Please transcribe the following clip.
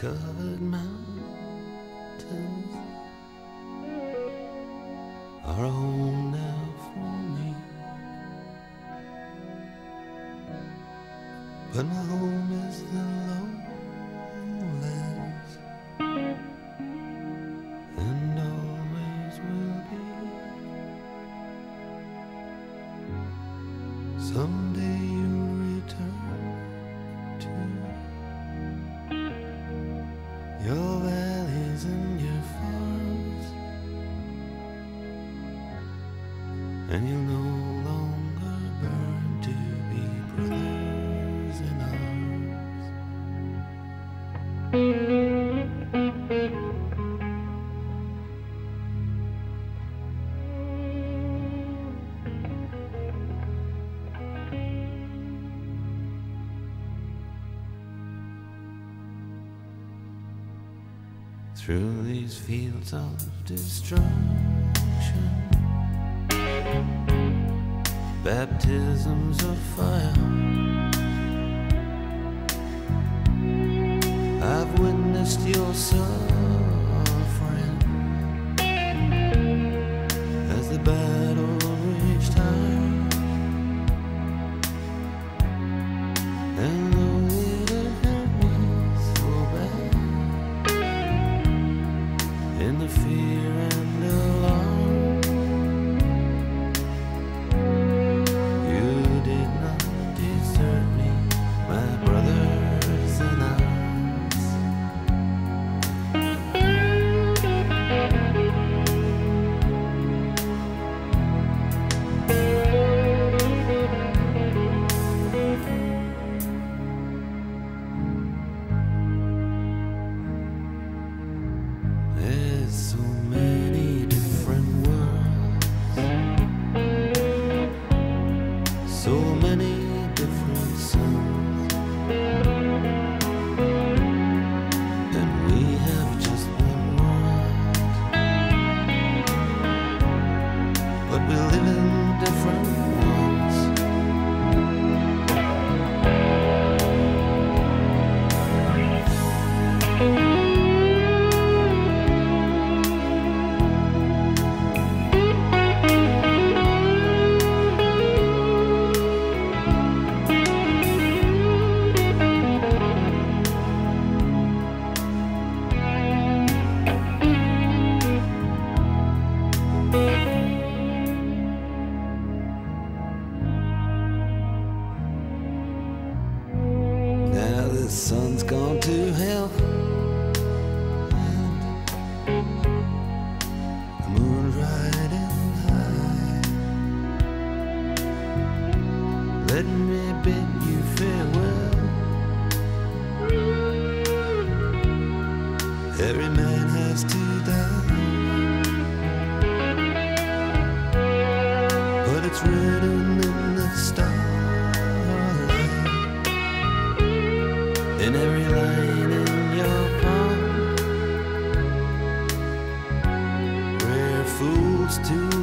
snow-covered mountains are all now for me, but my home is the lowlands and always will be. Someday you'll return to your valleys and your farms, and you'll no longer burn to be brothers in arms. Through these fields of destruction, baptisms of fire, I've witnessed your suffering as the battle reached higher, and in the fear and alarm, you did not desert me, my brothers in arms. So many different words, so many different songs, and we have just one world, but we live in different words. The sun's gone to hell, and the moon's riding high. Let me bid you farewell. Every man has to die, but it's written in the stars. In every line in your palm, we're fools to